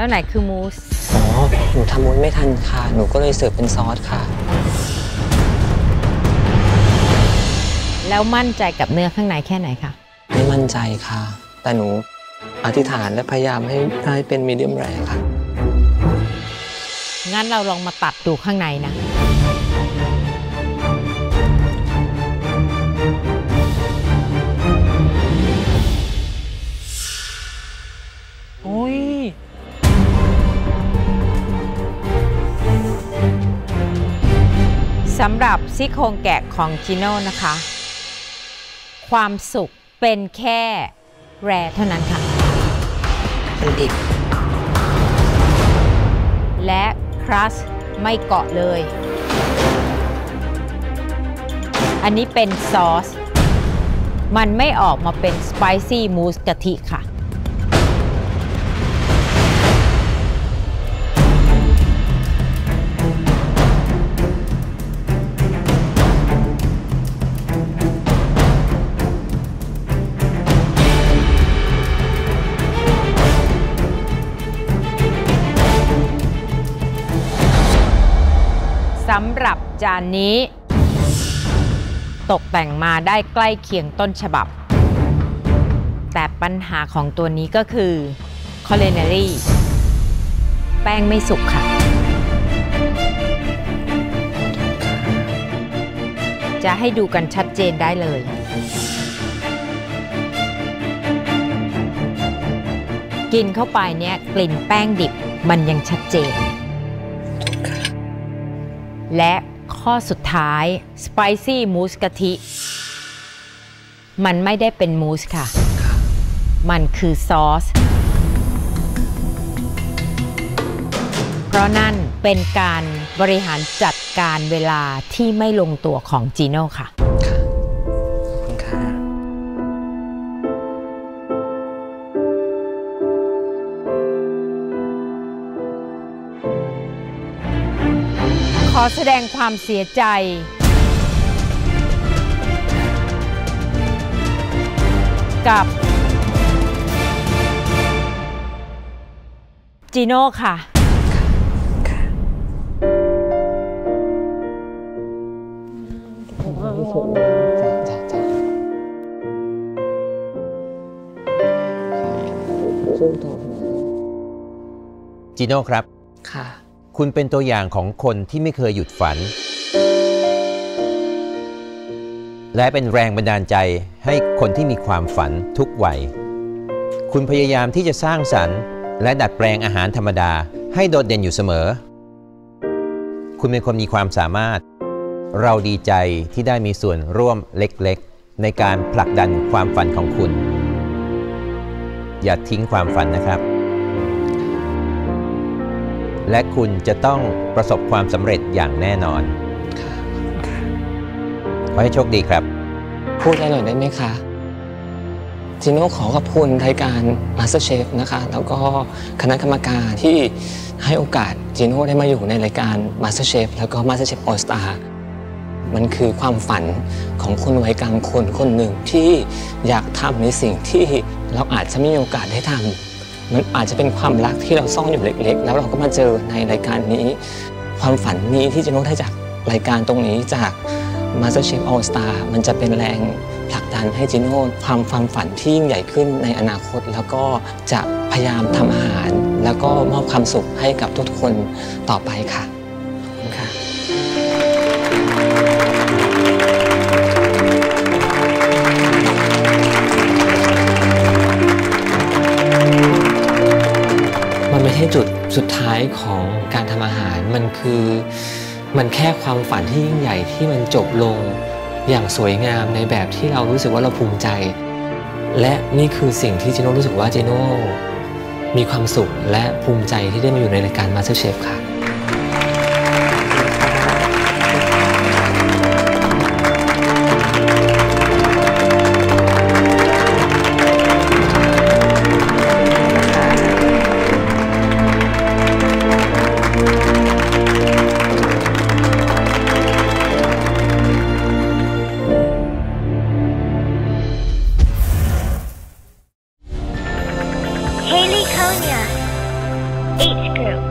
แล้วไหนคือมูสอ๋อหนูทำมูสไม่ทันค่ะหนูก็เลยเสิร์ฟเป็นซอสค่ะแล้วมั่นใจกับเนื้อข้างในแค่ไหนคะไม่มั่นใจค่ะแต่หนูอธิษฐานและพยายามให้ได้เป็นมีเดียมแรร์ค่ะงั้นเราลองมาตัดดูข้างในนะโอ้ยสำหรับซี่โครงแกะของจิโน่นะคะความสุขเป็นแค่แรร์เท่านั้นค่ะมันดิบและครัสไม่เกาะเลยอันนี้เป็นซอสมันไม่ออกมาเป็นสไปซี่มูสกะทิค่ะสำหรับจานนี้ตกแต่งมาได้ใกล้เคียงต้นฉบับแต่ปัญหาของตัวนี้ก็คือคอเลเนอรี่แป้งไม่สุกค่ะจะให้ดูกันชัดเจนได้เลยกินเข้าไปเนี่ยกลิ่นแป้งดิบมันยังชัดเจนและข้อสุดท้าย Spicy Mousse กะทิมันไม่ได้เป็นมูสค่ะมันคือซอสเพราะนั่นเป็นการบริหารจัดการเวลาที่ไม่ลงตัวของจีโน่ค่ะขอแสดงความเสียใจกับจีโน่ค่ะจีโน่ครับค่ะคุณเป็นตัวอย่างของคนที่ไม่เคยหยุดฝันและเป็นแรงบันดาลใจให้คนที่มีความฝันทุกวัยคุณพยายามที่จะสร้างสรรค์และดัดแปลงอาหารธรรมดาให้โดดเด่นอยู่เสมอคุณเป็นคนมีความสามารถเราดีใจที่ได้มีส่วนร่วมเล็กๆในการผลักดันความฝันของคุณอย่าทิ้งความฝันนะครับและคุณจะต้องประสบความสำเร็จอย่างแน่นอนขอให้โชคดีครับพูดได้หน่อยได้ไหมคะจีโน่ขอขอบคุณรายการ Master Chef นะคะแล้วก็คณะกรรมการที่ให้โอกาสจีโน่ได้มาอยู่ในรายการ Master Chef แล้วก็ Master Chef All Star มันคือความฝันของคนวัยกลางคนคนหนึ่งที่อยากทำในสิ่งที่เราอาจจะไม่มีโอกาสได้ทำมันอาจจะเป็นความรักที่เราซ่อนอยู่เล็กๆแล้วเราก็มาเจอในรายการนี้ความฝันนี้ที่จะโน้ตได้จากรายการตรงนี้จาก Master Chef All Star มันจะเป็นแรงผลักดันให้จีโน่ความฝันที่ยิ่งใหญ่ขึ้นในอนาคตแล้วก็จะพยายามทำอาหารแล้วก็มอบความสุขให้กับทุกคนต่อไปค่ะขอบคุณค่ะจุดสุดท้ายของการทำอาหารมันแค่ความฝันที่ยิ่งใหญ่ที่มันจบลงอย่างสวยงามในแบบที่เรารู้สึกว่าเราภูมิใจและนี่คือสิ่งที่จีโน่รู้สึกว่าจีโน่มีความสุขและภูมิใจที่ได้มาอยู่ในรายการ Master Chef ค่ะ 8 screw.